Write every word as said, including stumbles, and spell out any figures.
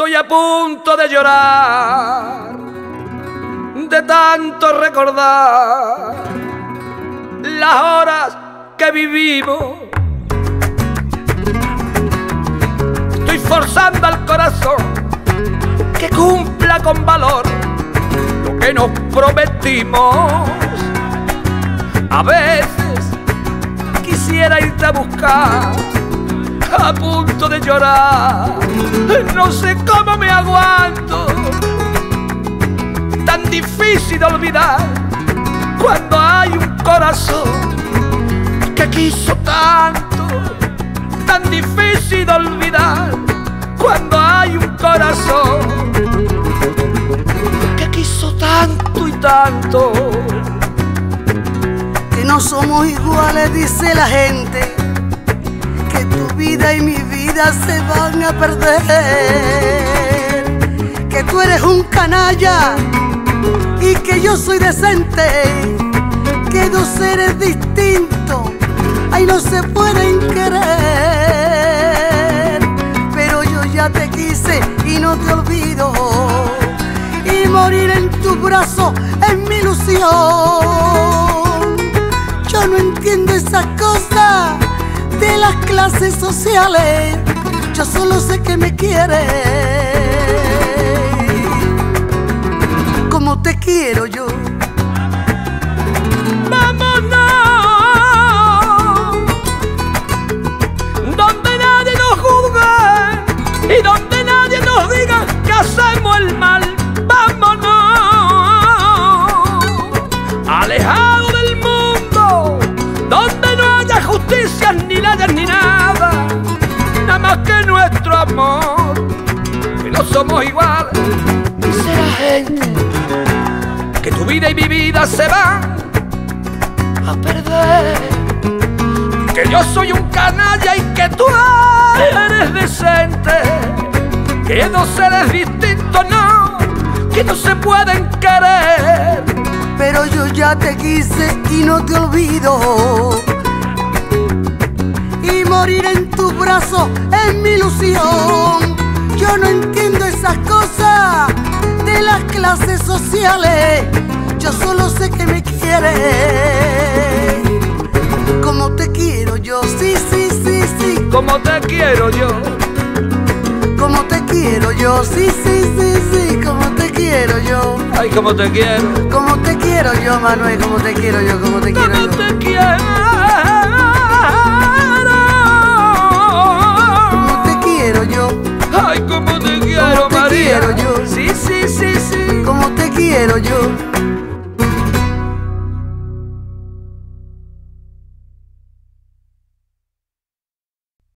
Estoy a punto de llorar, de tanto recordar las horas que vivimos. Estoy forzando al corazón que cumpla con valor lo que nos prometimos. A veces quisiera irte a buscar, a punto de llorar. No sé cómo me aguanto, tan difícil de olvidar cuando hay un corazón que quiso tanto. Tan difícil de olvidar cuando hay un corazón que quiso tanto y tanto. Que no somos iguales, dice la gente, que tu vida y mi vida se van a perder, que tú eres un canalla y que yo soy decente, que dos seres distintos, ay, no se pueden querer. Pero yo ya te quise y no te olvido, y morir en tu brazo es mi ilusión. Yo no entiendo esas cosas de las clases sociales, yo solo sé que me quieres como te quiero yo. Vámonos, donde nadie nos juzgue y donde nadie nos diga que hacemos el mal. Vámonos, alejado del mundo, donde no haya justicia ni leyes ni nada, nada más que nuestro amor, que no somos iguales. Dice la gente que tu vida y mi vida se van a perder, que yo soy un canalla y que tú eres decente, que dos seres distintos, no, que no se pueden querer. Pero yo ya te quise y no te olvido, y morir en tus brazos es mi ilusión. Yo no entiendo esas cosas de las clases sociales, yo solo sé que me quieres como te quiero yo, sí, sí, sí, sí. Como te quiero yo. Como te quiero yo, sí, sí, sí, sí. Como te quiero yo. Ay, como te quiero. Como te quiero yo, Manuel. Como te quiero yo, como te quiero yo. Como te quiero. Como te quiero yo. Ay, como te quiero, María. Como te quiero yo. Sí, sí, sí, sí. Como te quiero yo.